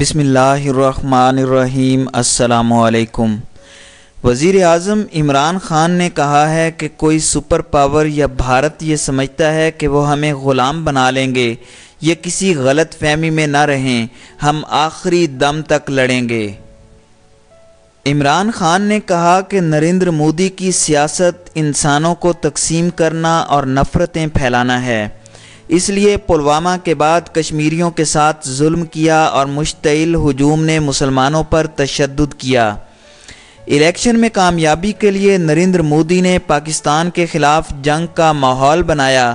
बिस्मिल्लाहिर्रहमानिर्रहीम। अस्सलामुअलैकुम। वज़ीर आज़म इमरान ख़ान ने कहा है कि कोई सुपर पावर या भारत ये समझता है कि वो हमें ग़ुलाम बना लेंगे, ये किसी गलत फहमी में ना रहें, हम आखिरी दम तक लड़ेंगे। इमरान ख़ान ने कहा कि नरेंद्र मोदी की सियासत इंसानों को तकसीम करना और नफ़रतें फैलाना है, इसलिए पुलवामा के बाद कश्मीरियों के साथ जुल्म किया और मुश्तइल हुजूम ने मुसलमानों पर तशद्दुद किया। इलेक्शन में कामयाबी के लिए नरेंद्र मोदी ने पाकिस्तान के ख़िलाफ़ जंग का माहौल बनाया।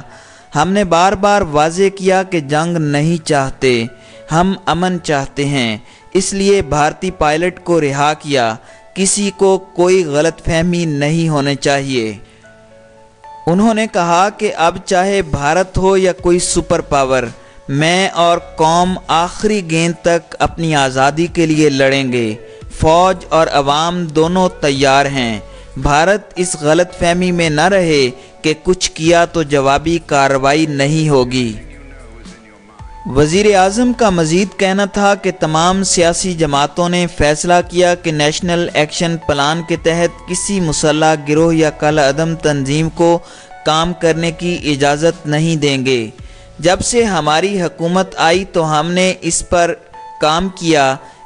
हमने बार बार वाजे किया कि जंग नहीं चाहते, हम अमन चाहते हैं, इसलिए भारतीय पायलट को रिहा किया। किसी को कोई गलतफहमी नहीं होनी चाहिए। उन्होंने कहा कि अब चाहे भारत हो या कोई सुपर पावर, मैं और कौम आखिरी गेंद तक अपनी आज़ादी के लिए लड़ेंगे। फ़ौज और अवाम दोनों तैयार हैं। भारत इस गलत फहमी में न रहे कि कुछ किया तो जवाबी कार्रवाई नहीं होगी। वज़ीर आज़म का मज़ीद कहना था कि तमाम सियासी जमातों ने फ़ैसला किया कि नेशनल एक्शन प्लान के तहत किसी मुसल्ह गिरोह या कालाअदम तंजीम को काम करने की इजाज़त नहीं देंगे। जब से हमारी हुकूमत आई तो हमने इस पर काम किया।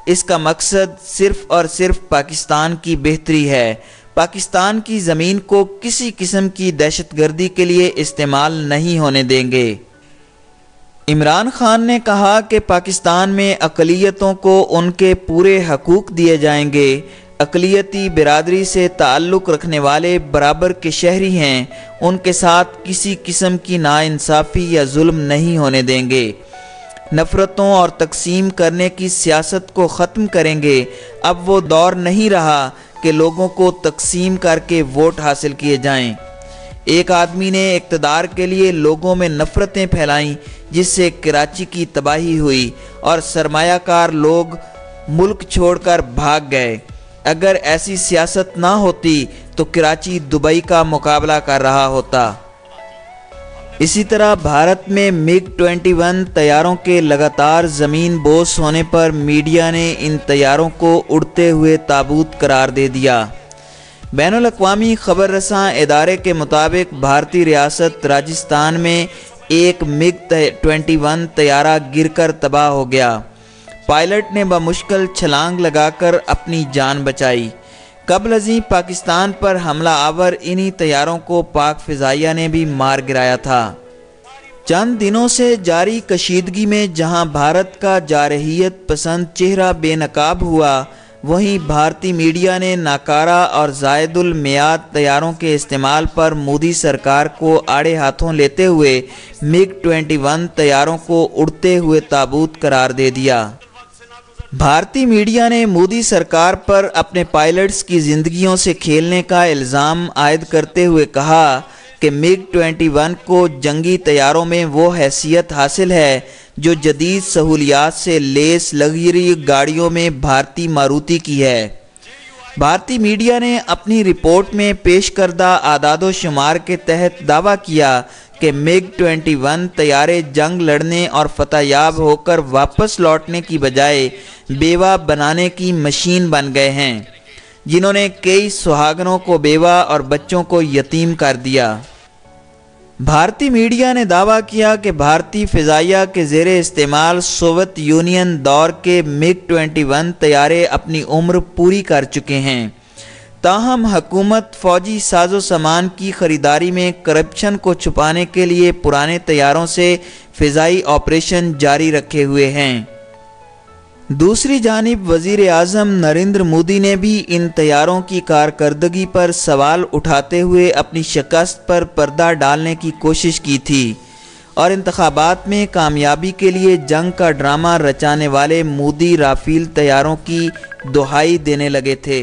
इसका मकसद सिर्फ़ और सिर्फ पाकिस्तान की बेहतरी है। पाकिस्तान की ज़मीन को किसी किस्म की दहशतगर्दी के लिए इस्तेमाल नहीं होने देंगे। इमरान ख़ान ने कहा कि पाकिस्तान में अक़लियतों को उनके पूरे हकूक़ दिए जाएंगे। अक़लियती बिरादरी से ताल्लुक़ रखने वाले बराबर के शहरी हैं, उनके साथ किसी किस्म की नाइंसाफ़ी या जुल्म नहीं होने देंगे। नफ़रतों और तकसीम करने की सियासत को ख़त्म करेंगे। अब वो दौर नहीं रहा कि लोगों को तकसीम करके वोट हासिल किए जाएँ। एक आदमी ने इक़्तिदार के लिए लोगों में नफ़रतें फैलाईं, जिससे कराची की तबाही हुई और सरमायाकार लोग मुल्क छोड़कर भाग गए। अगर ऐसी सियासत ना होती तो कराची दुबई का मुकाबला कर रहा होता। इसी तरह भारत में मिग 21 तैयारों के लगातार ज़मीन बोस होने पर मीडिया ने इन तैयारों को उड़ते हुए ताबूत करार दे दिया। बैनुल अक़वामी ख़बर रसां इदारे के मुताबिक भारतीय रियासत राजस्थान में एक मिग 21 तैयारा गिरकर तबाह हो गया। पायलट ने बमुश्किल छलांग लगाकर अपनी जान बचाई। कबल अज़ीं पाकिस्तान पर हमला आवर इन्हीं तैयारों को पाक फ़िज़ाइया ने भी मार गिराया था। चंद दिनों से जारी कशीदगी में जहां भारत का जारहियत पसंद चेहरा बेनकाब हुआ, वहीं भारतीय मीडिया ने नाकारा और ज़ायदुल मियाद तैयारों के इस्तेमाल पर मोदी सरकार को आड़े हाथों लेते हुए मिग 21 तैयारों को उड़ते हुए ताबूत करार दे दिया। भारतीय मीडिया ने मोदी सरकार पर अपने पायलट्स की ज़िंदगियों से खेलने का इल्ज़ाम आयद करते हुए कहा कि मिग 21 को जंगी तैयारों में वो हैसियत हासिल है जो जदीद सहूलियात से लेस लग्जरी गाड़ियों में भारतीय मारुति की है। भारतीय मीडिया ने अपनी रिपोर्ट में पेश करदा आदादो शुमार के तहत दावा किया कि मिग 21 तैयारे जंग लड़ने और फतहयाब होकर वापस लौटने की बजाय बेवा बनाने की मशीन बन गए हैं, जिन्होंने कई सुहागनों को बेवा और बच्चों को यतीम कर दिया। भारतीय मीडिया ने दावा किया कि भारतीय फ़िज़ाइया के ज़ेरे इस्तेमाल सोवियत यूनियन दौर के मिग 21 तैयारे अपनी उम्र पूरी कर चुके हैं। ताहम हकूमत फ़ौजी साजो सामान की ख़रीदारी में करप्शन को छुपाने के लिए पुराने तैयारों से फ़िज़ाई ऑपरेशन जारी रखे हुए हैं। दूसरी जानिब वज़ीर आज़म नरेंद्र मोदी ने भी इन तैयारों की कारकर्दगी पर सवाल उठाते हुए अपनी शिकस्त पर पर्दा डालने की कोशिश की थी और इंतखाबात में कामयाबी के लिए जंग का ड्रामा रचाने वाले मोदी राफेल तैयारों की दुहाई देने लगे थे।